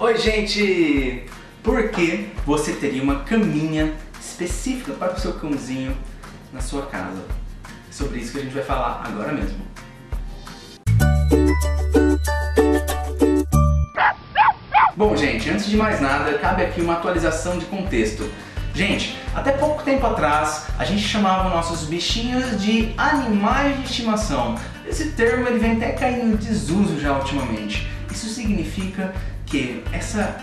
Oi, gente! Por que você teria uma caminha específica para o seu cãozinho na sua casa? É sobre isso que a gente vai falar agora mesmo. Bom, gente, antes de mais nada, cabe aqui uma atualização de contexto. Gente, até pouco tempo atrás, a gente chamava nossos bichinhos de animais de estimação. Esse termo ele vem até caindo em desuso já ultimamente. Isso significa que essa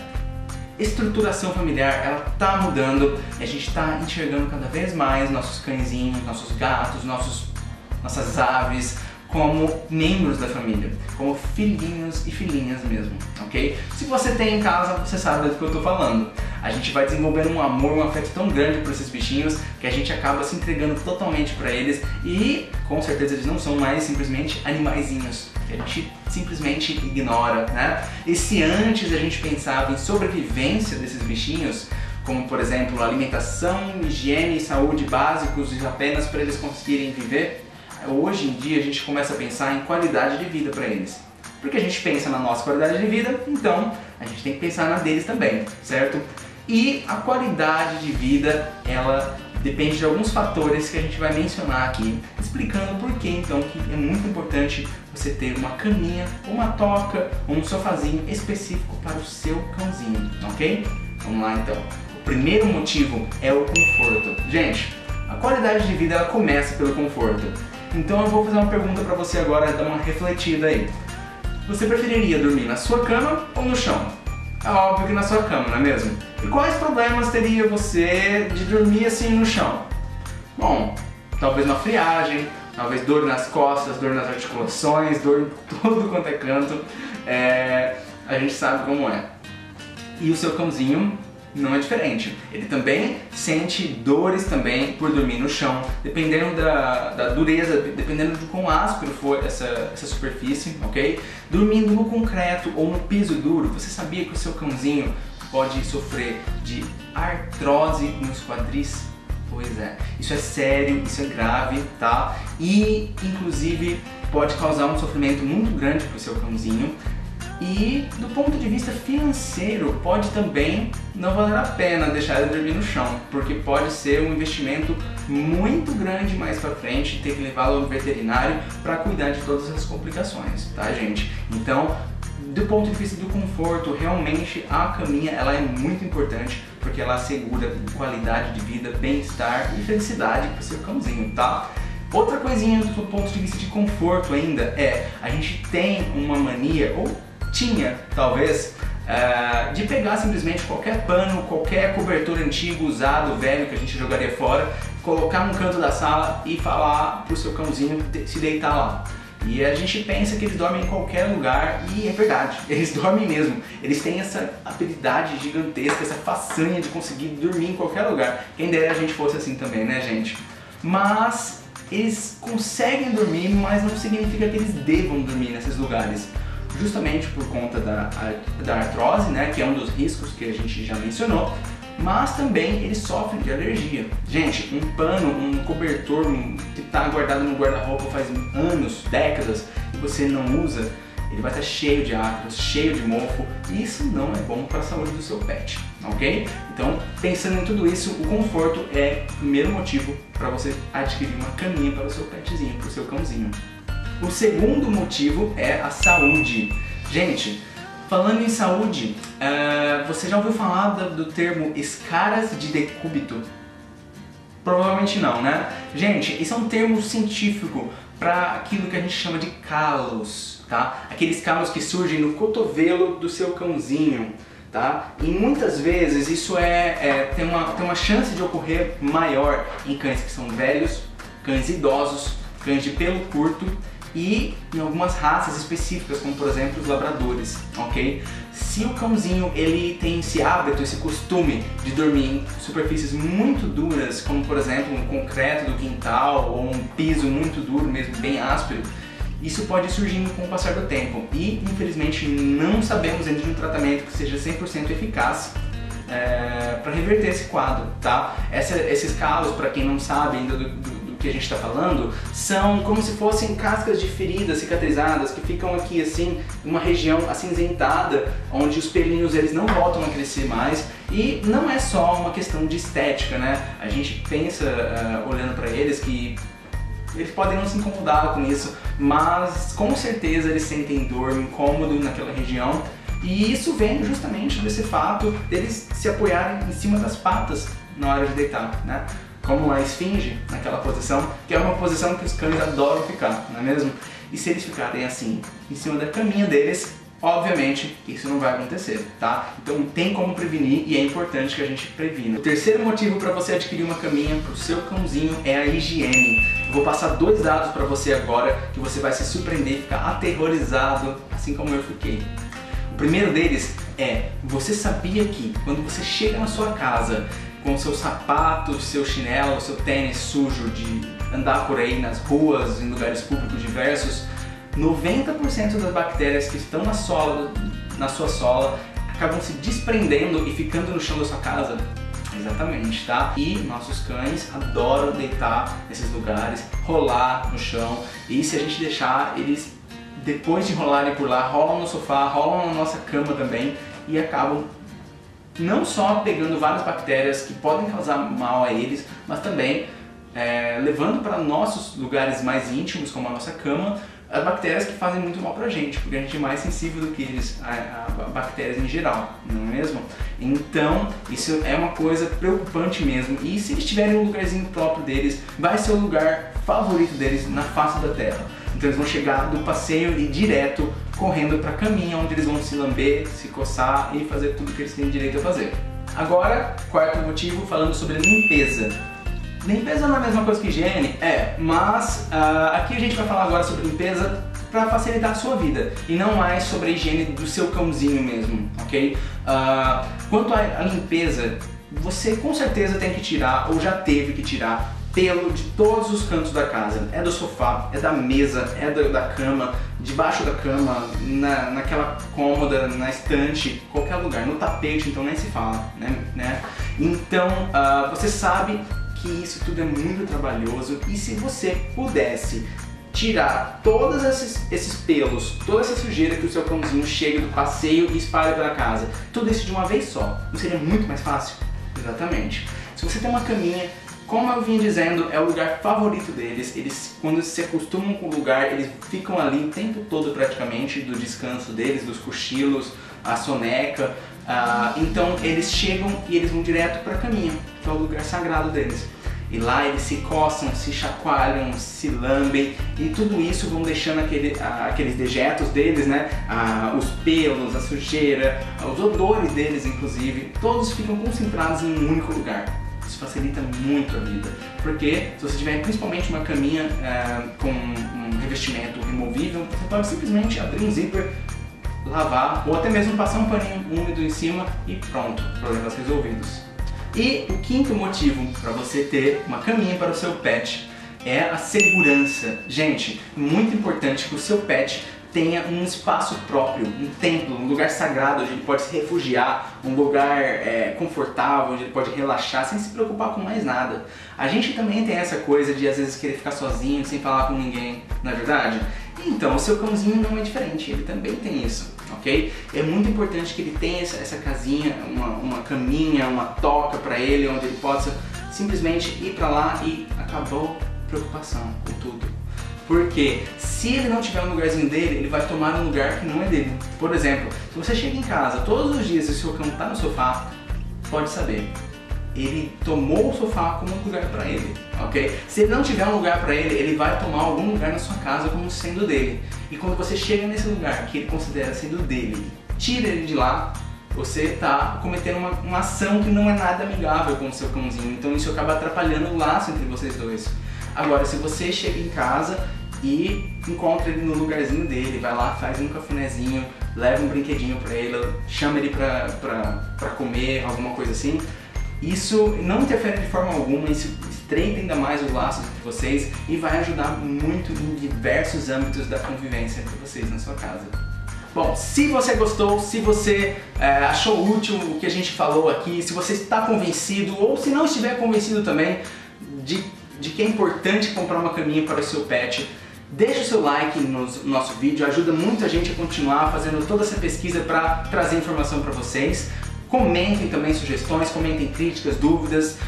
estruturação familiar ela está mudando e a gente está enxergando cada vez mais nossos cãezinhos, nossos gatos, nossas aves como membros da família, como filhinhos e filhinhas mesmo, ok? Se você tem em casa, você sabe do que eu estou falando. A gente vai desenvolvendo um amor, um afeto tão grande por esses bichinhos que a gente acaba se entregando totalmente para eles e com certeza eles não são mais simplesmente animaizinhos que a gente simplesmente ignora, né? E se antes a gente pensava em sobrevivência desses bichinhos, como por exemplo alimentação, higiene e saúde básicos apenas para eles conseguirem viver, hoje em dia a gente começa a pensar em qualidade de vida para eles. Porque a gente pensa na nossa qualidade de vida, então a gente tem que pensar na deles também, certo? E a qualidade de vida, ela depende de alguns fatores que a gente vai mencionar aqui, explicando por que então que é muito importante você ter uma caminha, uma toca, um sofazinho específico para o seu cãozinho, ok? Vamos lá então. O primeiro motivo é o conforto. Gente, a qualidade de vida ela começa pelo conforto. Então eu vou fazer uma pergunta para você agora, dar uma refletida aí. Você preferiria dormir na sua cama ou no chão? É óbvio que na sua cama, não é mesmo? E quais problemas teria você de dormir assim no chão? Bom, talvez uma friagem, talvez dor nas costas, dor nas articulações, dor em todo quanto é canto. A gente sabe como é. E o seu cãozinho não é diferente. Ele também sente dores também por dormir no chão, dependendo da dureza, dependendo de quão áspero for essa superfície, ok? Dormindo no concreto ou no piso duro, você sabia que o seu cãozinho pode sofrer de artrose nos quadris? Pois é, isso é sério, isso é grave, tá? E, inclusive, pode causar um sofrimento muito grande para o seu cãozinho. E do ponto de vista financeiro, pode também não valer a pena deixar ele dormir no chão, porque pode ser um investimento muito grande mais pra frente, ter que levá-lo ao veterinário para cuidar de todas as complicações, tá, gente? Então, do ponto de vista do conforto, realmente a caminha ela é muito importante, porque ela assegura qualidade de vida, bem-estar e felicidade pro seu cãozinho, tá? Outra coisinha do ponto de vista de conforto ainda é, a gente tem uma mania, ou tinha, talvez, de pegar simplesmente qualquer pano, qualquer cobertor antigo, usado, velho, que a gente jogaria fora, colocar num canto da sala e falar pro seu cãozinho se deitar lá. E a gente pensa que eles dormem em qualquer lugar e é verdade, eles dormem mesmo. Eles têm essa habilidade gigantesca, essa façanha de conseguir dormir em qualquer lugar. Quem dera a gente fosse assim também, né, gente? Mas eles conseguem dormir, mas não significa que eles devam dormir nesses lugares. Justamente por conta da artrose, né, que é um dos riscos que a gente já mencionou, mas também eles sofrem de alergia. Gente, um pano, um cobertor que está guardado no guarda-roupa faz anos, décadas, e você não usa, ele vai estar cheio de ácaros, cheio de mofo, e isso não é bom para a saúde do seu pet, ok? Então, pensando em tudo isso, o conforto é o primeiro motivo para você adquirir uma caminha para o seu petzinho, para o seu cãozinho. O segundo motivo é a saúde. Gente, falando em saúde, você já ouviu falar do termo escaras de decúbito? Provavelmente não, né? Gente, isso é um termo científico para aquilo que a gente chama de calos, tá? Aqueles calos que surgem no cotovelo do seu cãozinho, tá? E muitas vezes isso tem uma chance de ocorrer maior em cães que são velhos, cães idosos, cães de pelo curto, e em algumas raças específicas, como por exemplo os labradores, ok? Se o cãozinho ele tem esse hábito, esse costume de dormir em superfícies muito duras, como por exemplo um concreto do quintal ou um piso muito duro mesmo, bem áspero, isso pode surgindo com o passar do tempo e infelizmente não sabemos ainda de um tratamento que seja 100% eficaz para reverter esse quadro, tá? Esses calos, para quem não sabe ainda do que a gente está falando são como se fossem cascas de feridas cicatrizadas que ficam aqui assim, uma região acinzentada, onde os pelinhos eles não voltam a crescer mais. E não é só uma questão de estética, né? A gente pensa, olhando para eles, que eles podem não se incomodar com isso, mas com certeza eles sentem dor, incômodo naquela região. E isso vem justamente desse fato deles se apoiarem em cima das patas na hora de deitar, né? Como a esfinge, naquela posição, que é uma posição que os cães adoram ficar, não é mesmo? E se eles ficarem assim, em cima da caminha deles, obviamente isso não vai acontecer, tá? Então tem como prevenir e é importante que a gente previna. O terceiro motivo para você adquirir uma caminha para o seu cãozinho é a higiene. Eu vou passar dois dados para você agora que você vai se surpreender e ficar aterrorizado, assim como eu fiquei. O primeiro deles é, você sabia que quando você chega na sua casa com seu sapato, seu chinelo, seu tênis sujo de andar por aí nas ruas, em lugares públicos diversos, 90% das bactérias que estão na sua sola acabam se desprendendo e ficando no chão da sua casa? Exatamente, tá? E nossos cães adoram deitar nesses lugares, rolar no chão, e se a gente deixar, eles depois de rolarem por lá, rolam no sofá, rolam na nossa cama também e acabam não só pegando várias bactérias que podem causar mal a eles, mas também levando para nossos lugares mais íntimos, como a nossa cama, as bactérias que fazem muito mal pra gente, porque a gente é mais sensível do que eles a bactérias em geral, não é mesmo? Então, isso é uma coisa preocupante mesmo, e se eles tiverem um lugarzinho próprio deles, vai ser o lugar favorito deles na face da terra. Então eles vão chegar do passeio e direto correndo pra caminha, onde eles vão se lamber, se coçar e fazer tudo que eles têm direito a fazer. Agora, quarto motivo, falando sobre limpeza. Limpeza não é a mesma coisa que higiene? É, mas aqui a gente vai falar agora sobre limpeza para facilitar a sua vida e não mais sobre a higiene do seu cãozinho mesmo, ok? Quanto à limpeza, você com certeza tem que tirar ou já teve que tirar pelo de todos os cantos da casa. É do sofá, é da mesa, é da cama, debaixo da cama, naquela cômoda, na estante, qualquer lugar, no tapete, então nem se fala, né? Então você sabe que isso tudo é muito trabalhoso, e se você pudesse tirar todos esses pelos, toda essa sujeira que o seu cãozinho chega do passeio e espalha pela casa, tudo isso de uma vez só, não seria muito mais fácil? Exatamente. Se você tem uma caminha, como eu vim dizendo, é o lugar favorito deles. Eles, quando se acostumam com o lugar, eles ficam ali o tempo todo praticamente, do descanso deles, dos cochilos, a soneca. Então eles chegam e eles vão direto para a caminha, que é o lugar sagrado deles. E lá eles se coçam, se chacoalham, se lambem, e tudo isso vão deixando aqueles dejetos deles, né? Os pelos, a sujeira, os odores deles inclusive, todos ficam concentrados em um único lugar. Isso facilita muito a vida, porque se você tiver principalmente uma caminha com um revestimento removível, você pode simplesmente abrir um zíper, lavar ou até mesmo passar um paninho úmido em cima e pronto, problemas resolvidos. E o quinto motivo para você ter uma caminha para o seu pet é a segurança. Gente, muito importante que o seu pet tenha um espaço próprio, um templo, um lugar sagrado onde ele pode se refugiar, um lugar confortável, onde ele pode relaxar sem se preocupar com mais nada. A gente também tem essa coisa de às vezes querer ficar sozinho, sem falar com ninguém, não é verdade? Então o seu cãozinho não é diferente, ele também tem isso, ok? É muito importante que ele tenha essa casinha, uma caminha, uma toca para ele, onde ele possa simplesmente ir para lá e acabou a preocupação com tudo. Porque se ele não tiver um lugarzinho dele, ele vai tomar um lugar que não é dele. Por exemplo, se você chega em casa todos os dias e o seu cão está no sofá, pode saber, ele tomou o sofá como um lugar para ele, ok? Se ele não tiver um lugar para ele, ele vai tomar algum lugar na sua casa como sendo dele. E quando você chega nesse lugar que ele considera sendo dele, tira ele de lá, você está cometendo uma ação que não é nada amigável com o seu cãozinho. Então isso acaba atrapalhando o laço entre vocês dois. Agora, se você chega em casa e encontra ele no lugarzinho dele, vai lá, faz um cafunézinho, leva um brinquedinho pra ele, chama ele pra comer, alguma coisa assim, isso não interfere de forma alguma, isso estreita ainda mais o laço entre vocês e vai ajudar muito em diversos âmbitos da convivência entre vocês na sua casa. Bom, se você gostou, se você achou útil o que a gente falou aqui, se você está convencido ou se não estiver convencido também de de que é importante comprar uma caminha para o seu pet. Deixe o seu like no nosso vídeo, ajuda muito a gente a continuar fazendo toda essa pesquisa para trazer informação para vocês. Comentem também sugestões, comentem críticas, dúvidas,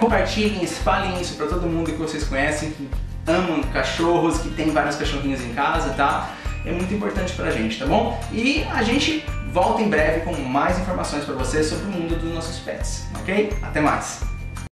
compartilhem, espalhem isso para todo mundo que vocês conhecem, que amam cachorros, que tem vários cachorrinhos em casa, tá? É muito importante pra gente, tá bom? E a gente volta em breve com mais informações para vocês sobre o mundo dos nossos pets, ok? Até mais!